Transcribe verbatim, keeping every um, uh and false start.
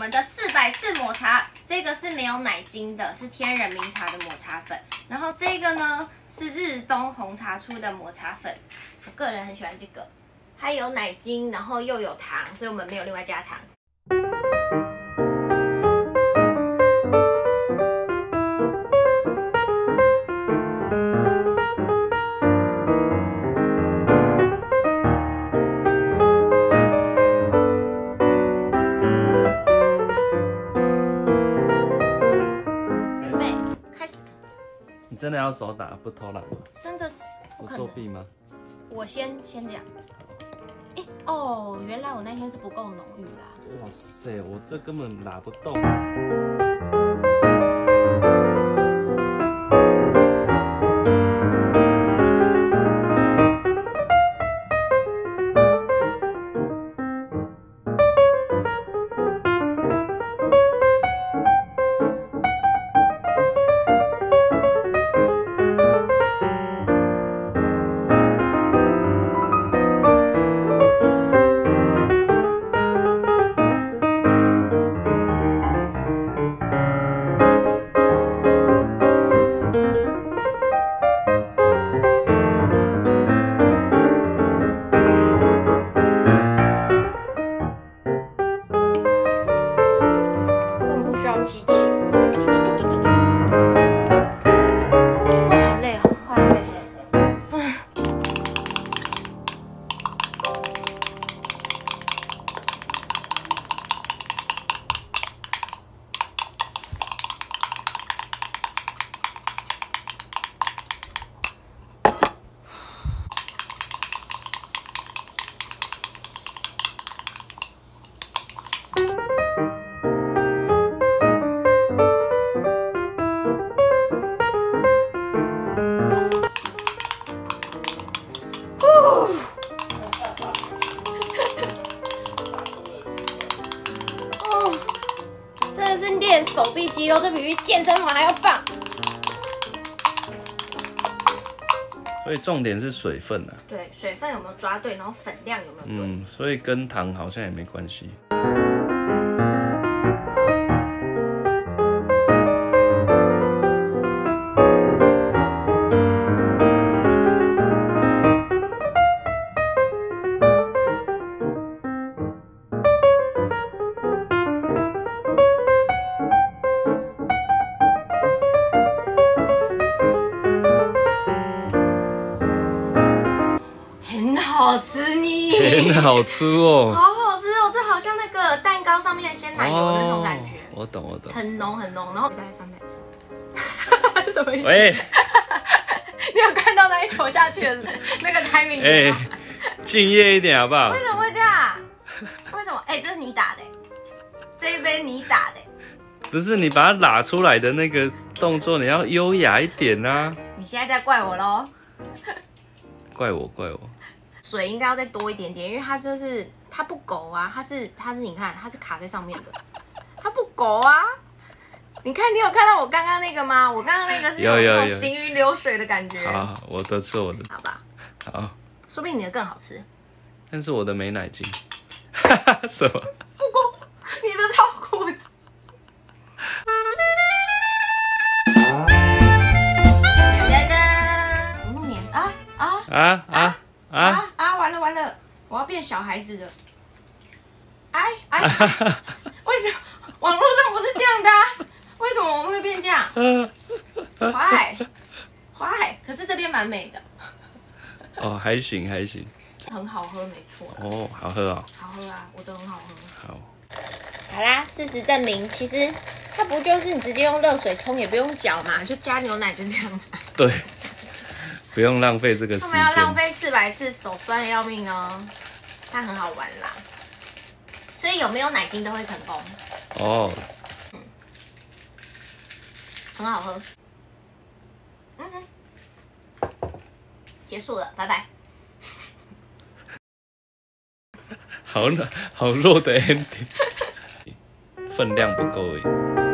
我们的四百次抹茶，这个是没有奶精的，是天人茗茶的抹茶粉。然后这个呢是日东红茶出的抹茶粉，我个人很喜欢这个，它有奶精，然后又有糖，所以我们没有另外加糖。 真的要手打，不偷懒吗？真的是不作弊吗？我先先讲。哎、欸、哦，原来我那天是不够浓郁啦。哇塞，我这根本拿不动。手臂肌肉，这比比健身房还要棒。所以重点是水分啊。对，水分有没有抓对，然后粉量有没有对。嗯，所以跟糖好像也没关系。 好吃呢，很好吃哦，好好吃哦，这好像那个蛋糕上面的鲜奶油的那种感觉，哦、我懂我懂，很浓很浓，然后我带去上面吃，什么意思？喂，你有看到那一坨下去的那个timing吗？哎、欸，敬业一点好不好？为什么会这样？为什么？哎、欸，这是你打的、欸，这一杯你打的、欸，不是你把它拉出来的那个动作，你要优雅一点啊！你现在在怪我咯？怪我怪我。 水应该要再多一点点，因为它就是它不勾啊，它是它是你看它是卡在上面的，它不勾啊。你看你有看到我刚刚那个吗？我刚刚那个是有那种行云流水的感觉。啊，我的吃我的，好吧。好，说不定你的更好吃。但是我的没奶精。哈哈，什么？不过你的超苦的。 啊啊啊啊！ 啊啊！完了完了，我要变小孩子了！哎哎，为什么网络上不是这样的、啊？为什么我们会变这样？坏坏，可是这边蛮美的。哦，还行还行，很好喝，没错。哦，好喝啊、哦！好喝啊，我都很好喝。好，好啦，事实证明，其实它不就是你直接用热水冲，也不用搅嘛，就加牛奶就这样嘛。对。 不用浪费这个时间，他们要浪费四百次，手酸的要命哦。但很好玩啦，所以有没有奶精都会成功。哦，嗯，很好喝。嗯哼，结束了，拜拜。好，好弱的 ending， 分量不够哎。